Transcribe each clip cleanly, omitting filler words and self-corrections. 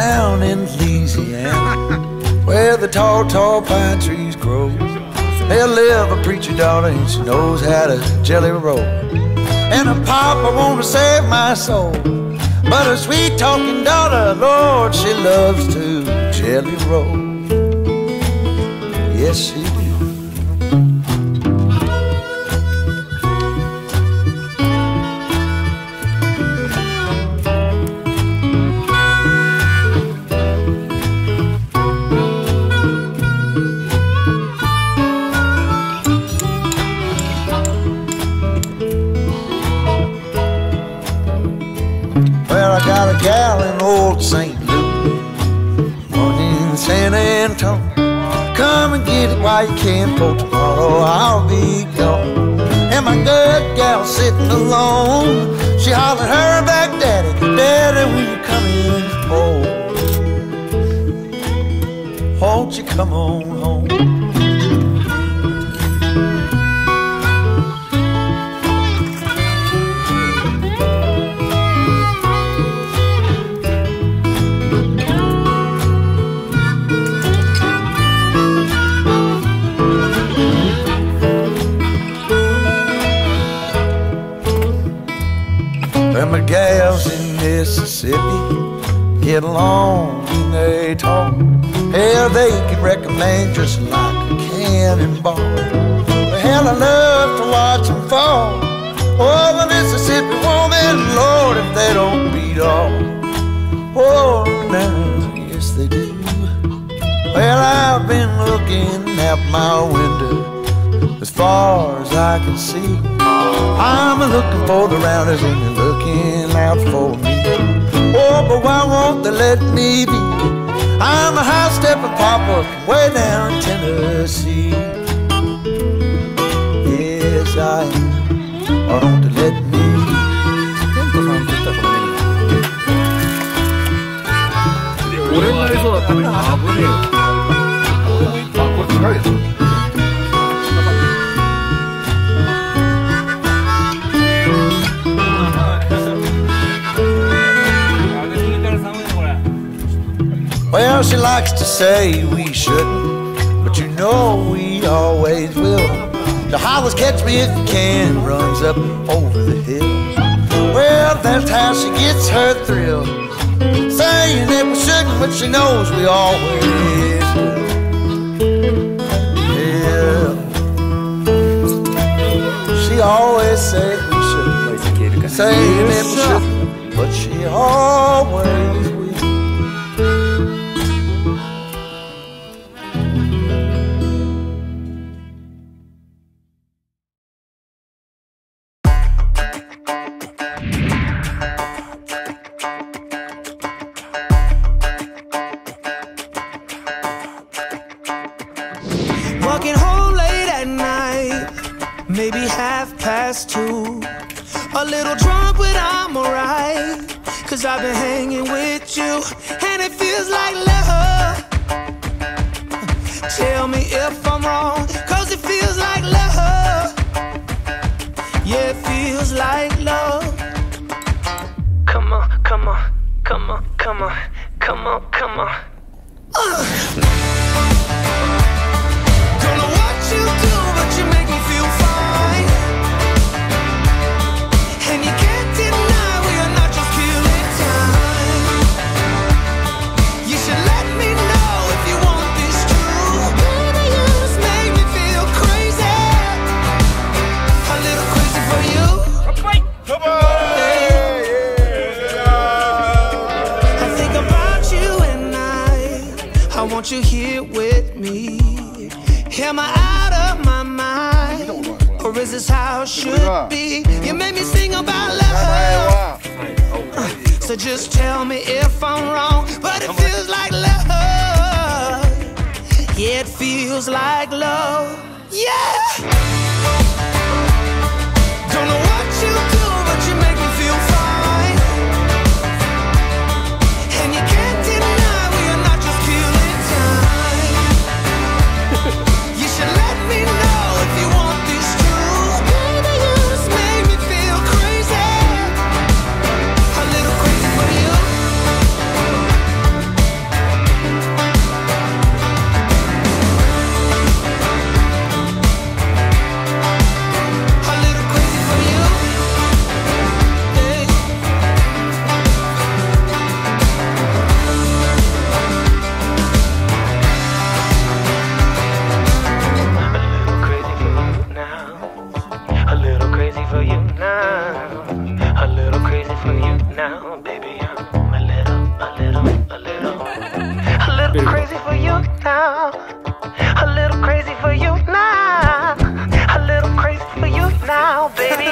down in Louisiana, where the tall, tall pine trees grow. They'll live a preacher daughter, and she knows how to jelly roll. And a papa wanna save my soul, but a sweet-talking daughter, Lord, she loves to jelly roll. Yes, she does. Got a gal in old St. Louis, one in San Antonio. Come and get it while you can, for tomorrow I'll be gone. And my good gal sitting alone, she hollered her back, "Daddy, Daddy, will you come in home? Won't you come on home?" And my gals in Mississippi get along and they talk. Hell, they can recommend just like a cannonball. But hell, I love to watch them fall. Oh, the Mississippi woman, Lord, if they don't beat all. Oh, now, yes, they do. Well, I've been looking out my window as far as I can see. I'm looking for the rounders and they're looking out for me. Oh, but why won't they let me be? I'm a high-stepping papa from way down in Tennessee. Yes, I am. Why don't they let me be? 오랜만에 소났다면 아버님. Well, she likes to say we shouldn't, but you know we always will. The hollers, "Catch me if you can," runs up over the hills. Well, that's how she gets her thrill, saying that we shouldn't, but she knows we always will. Yeah. She always said we shouldn't, saying that we shouldn't, but she always will. now. A little crazy for you now. A little crazy for you now, baby.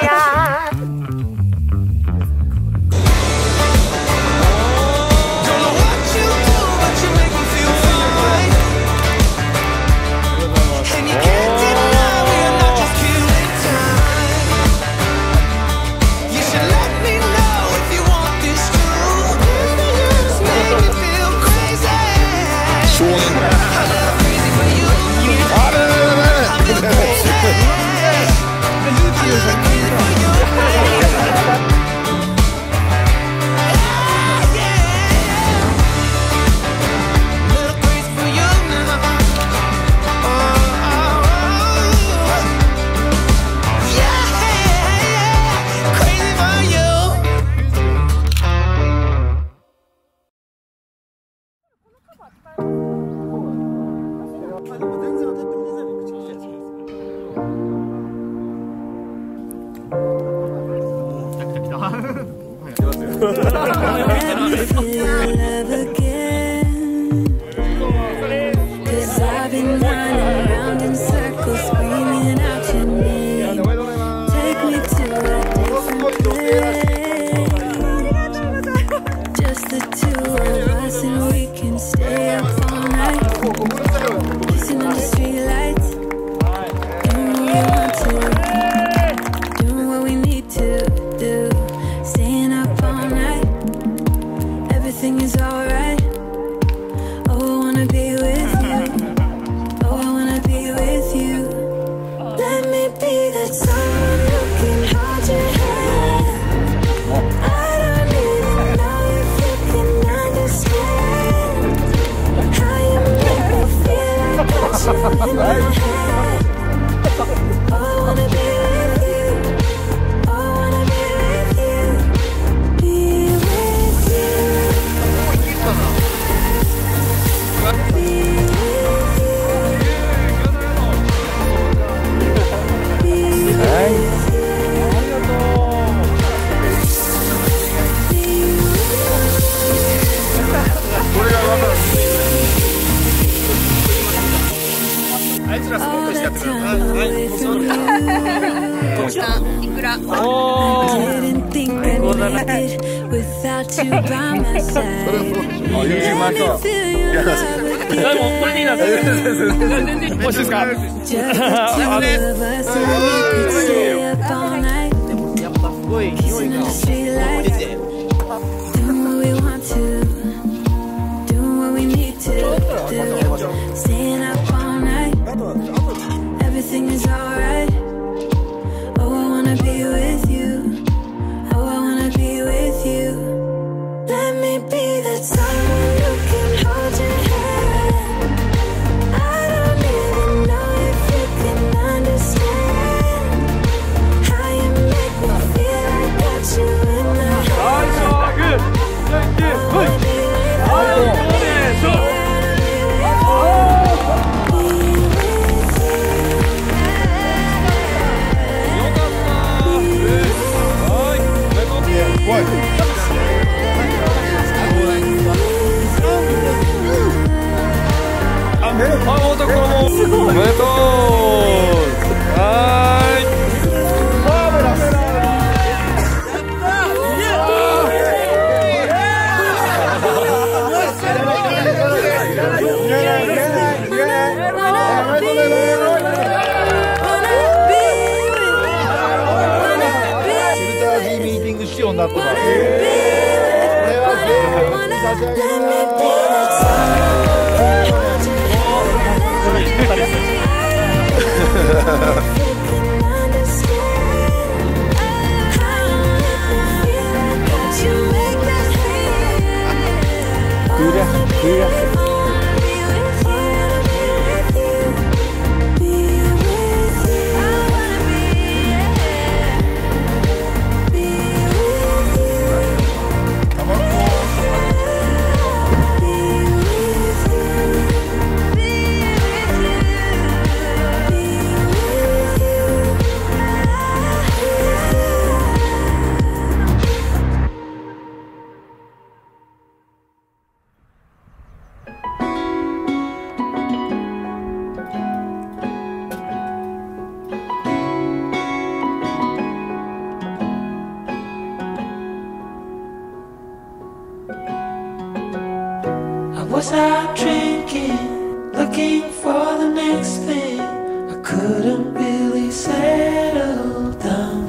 was out drinking, looking for the next thing. I couldn't really settle down.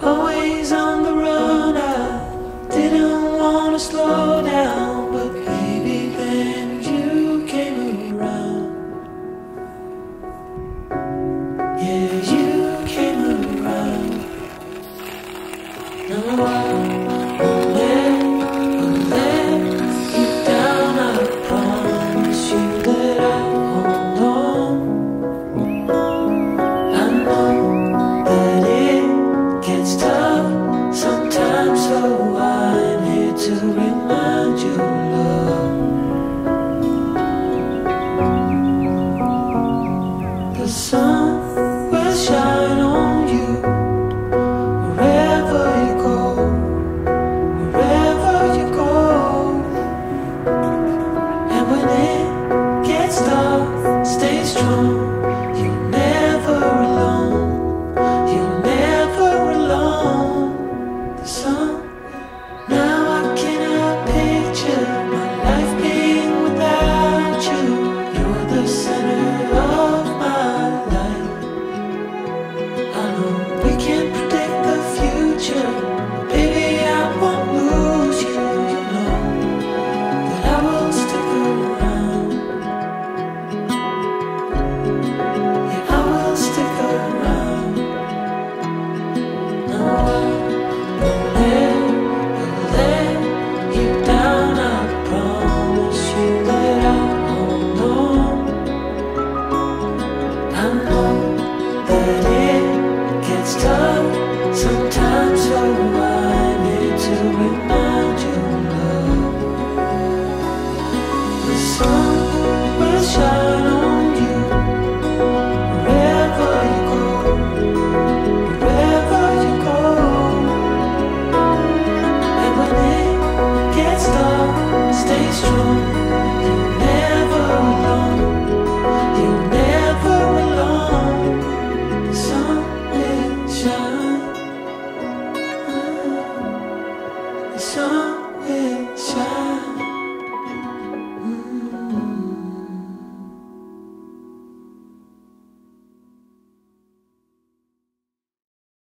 Always on the run, I didn't want to slow down.